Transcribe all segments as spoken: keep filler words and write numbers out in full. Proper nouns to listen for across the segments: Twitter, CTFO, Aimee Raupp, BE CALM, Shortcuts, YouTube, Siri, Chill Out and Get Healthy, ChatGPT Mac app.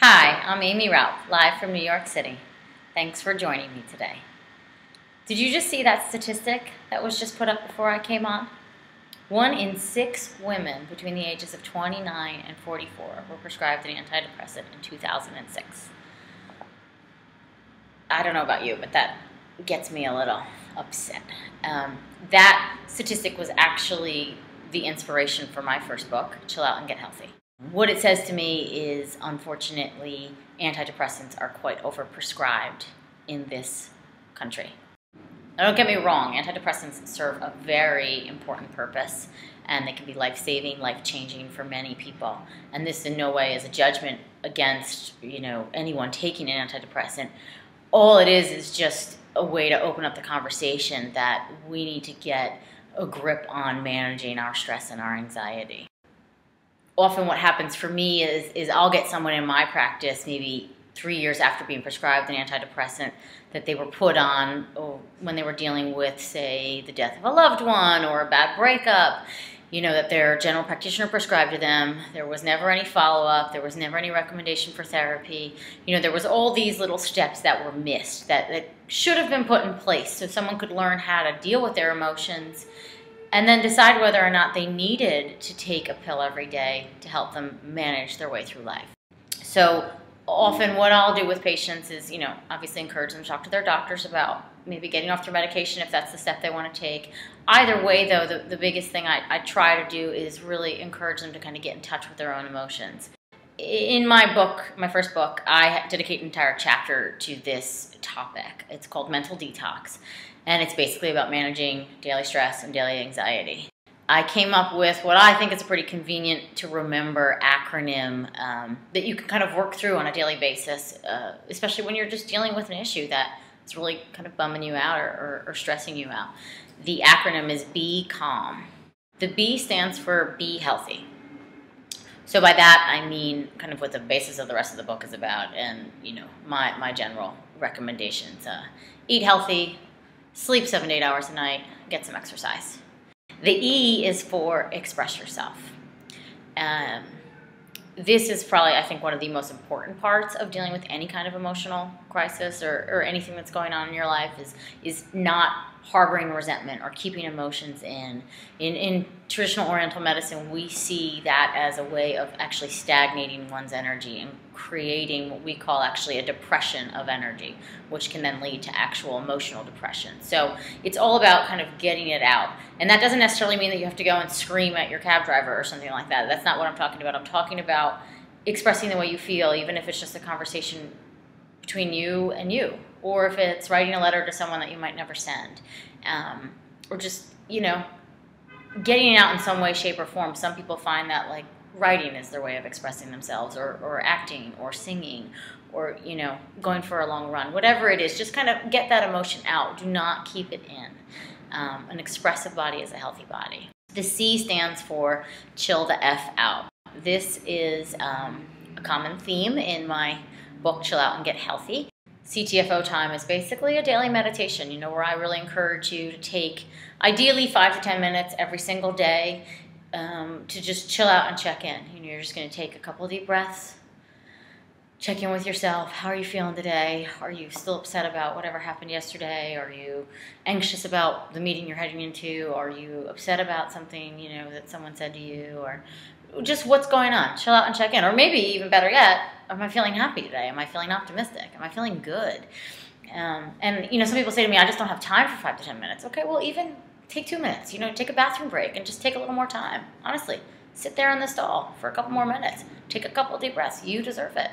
Hi, I'm Aimee Raupp, live from New York City. Thanks for joining me today. Did you just see that statistic that was just put up before I came on? One in six women between the ages of twenty-nine and forty-four were prescribed an antidepressant in two thousand six. I don't know about you, but that gets me a little upset. Um, that statistic was actually the inspiration for my first book, Chill Out and Get Healthy. What it says to me is, unfortunately, antidepressants are quite overprescribed in this country. Now, don't get me wrong, antidepressants serve a very important purpose, and they can be life-saving, life-changing for many people. And this in no way is a judgment against, you know, anyone taking an antidepressant. All it is is just a way to open up the conversation that we need to get a grip on managing our stress and our anxiety. Often what happens for me is, is I'll get someone in my practice maybe three years after being prescribed an antidepressant that they were put on or when they were dealing with, say, the death of a loved one or a bad breakup, you know, that their general practitioner prescribed to them. There was never any follow-up. There was never any recommendation for therapy. You know, there was all these little steps that were missed that, that should have been put in place so someone could learn how to deal with their emotions and then decide whether or not they needed to take a pill every day to help them manage their way through life. So often what I'll do with patients is, you know, obviously encourage them to talk to their doctors about maybe getting off their medication if that's the step they want to take. Either way, though, the, the biggest thing I, I try to do is really encourage them to kind of get in touch with their own emotions. In my book, my first book, I dedicate an entire chapter to this topic. It's called Mental Detox, and it's basically about managing daily stress and daily anxiety. I came up with what I think is a pretty convenient to remember acronym um, that you can kind of work through on a daily basis, uh, especially when you're just dealing with an issue that's really kind of bumming you out or, or, or stressing you out. The acronym is B E CALM. The B stands for be healthy. So by that, I mean kind of what the basis of the rest of the book is about and, you know, my, my general recommendations. Uh, eat healthy, sleep seven to eight hours a night, get some exercise. The E is for express yourself. Um, this is probably, I think, one of the most important parts of dealing with any kind of emotional crisis or, or anything that's going on in your life is, is not harboring resentment or keeping emotions in. in. In traditional Oriental medicine, we see that as a way of actually stagnating one's energy and creating what we call actually a depression of energy, which can then lead to actual emotional depression. So it's all about kind of getting it out. And that doesn't necessarily mean that you have to go and scream at your cab driver or something like that. That's not what I'm talking about. I'm talking about expressing the way you feel, even if it's just a conversation between you and you, or if it's writing a letter to someone that you might never send, um, or just, you know, getting it out in some way, shape, or form. Some people find that, like, writing is their way of expressing themselves, or, or acting, or singing, or, you know, going for a long run. Whatever it is, just kind of get that emotion out. Do not keep it in. Um, an expressive body is a healthy body. The C stands for chill the F out. This is um, a common theme in my book, Chill Out and Get Healthy. C T F O time is basically a daily meditation, you know, where I really encourage you to take ideally five to ten minutes every single day um, to just chill out and check in. You know, you're just going to take a couple of deep breaths, check in with yourself. How are you feeling today? Are you still upset about whatever happened yesterday? Are you anxious about the meeting you're heading into? Are you upset about something, you know, that someone said to you? Or just what's going on? Chill out and check in. Or maybe even better yet, am I feeling happy today? Am I feeling optimistic? Am I feeling good? Um, and, you know, some people say to me, I just don't have time for five to ten minutes. Okay, well, even take two minutes. You know, take a bathroom break and just take a little more time. Honestly, sit there in the stall for a couple more minutes. Take a couple deep breaths. You deserve it.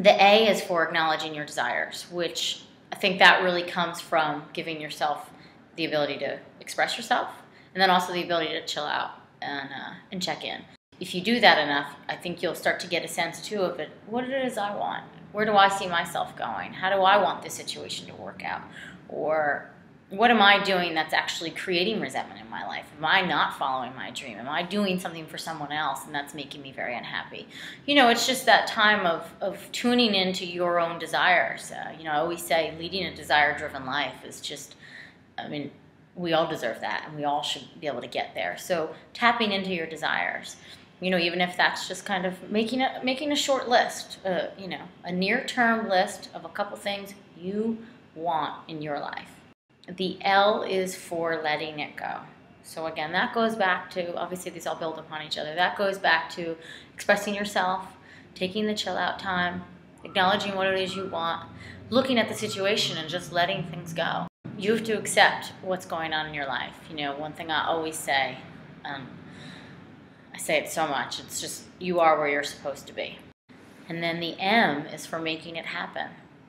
The A is for acknowledging your desires, which I think that really comes from giving yourself the ability to express yourself and then also the ability to chill out and, uh, and check in. If you do that enough, I think you'll start to get a sense, too, of it. What it is I want. Where do I see myself going? How do I want this situation to work out? Or what am I doing that's actually creating resentment in my life? Am I not following my dream? Am I doing something for someone else and that's making me very unhappy? You know, it's just that time of, of tuning into your own desires. Uh, you know, I always say leading a desire-driven life is just, I mean, we all deserve that and we all should be able to get there. So tapping into your desires. you know, even if that's just kind of making a, making a short list, uh, you know, a near-term list of a couple things you want in your life. The L is for letting it go. So again, that goes back to, obviously these all build upon each other. That goes back to expressing yourself, taking the chill out time, acknowledging what it is you want, looking at the situation and just letting things go. You have to accept what's going on in your life. You know, one thing I always say, um, I say it so much, it's just you are where you're supposed to be. And then the M is for making it happen.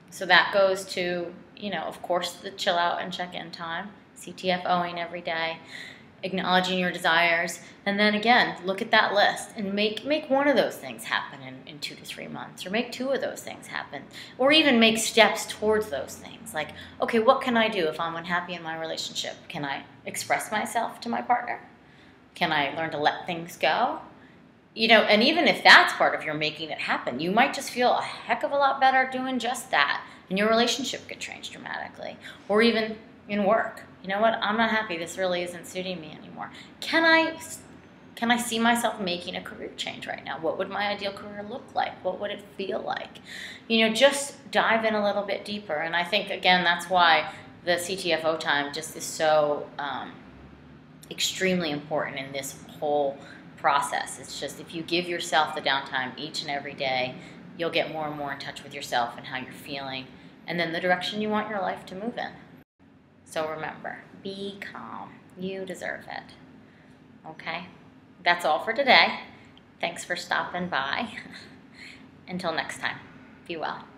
So that goes to, you know, of course, the chill out and check-in time, C T F O-ing every day, acknowledging your desires, and then again, look at that list and make make one of those things happen in, in two to three months, or make two of those things happen, or even make steps towards those things. Like, okay, what can I do if I'm unhappy in my relationship? Can I express myself to my partner? Can I learn to let things go? You know, and even if that's part of your making it happen, you might just feel a heck of a lot better doing just that, and your relationship could change dramatically, or even in work. You know what, I'm not happy, this really isn't suiting me anymore. Can I, can I see myself making a career change right now? What would my ideal career look like? What would it feel like? You know, just dive in a little bit deeper. And I think, again, that's why the C T F O time just is so um, extremely important in this whole process. It's just, if you give yourself the downtime each and every day, you'll get more and more in touch with yourself and how you're feeling, and then the direction you want your life to move in. So remember, be calm. You deserve it. Okay? That's all for today. Thanks for stopping by. Until next time, be well.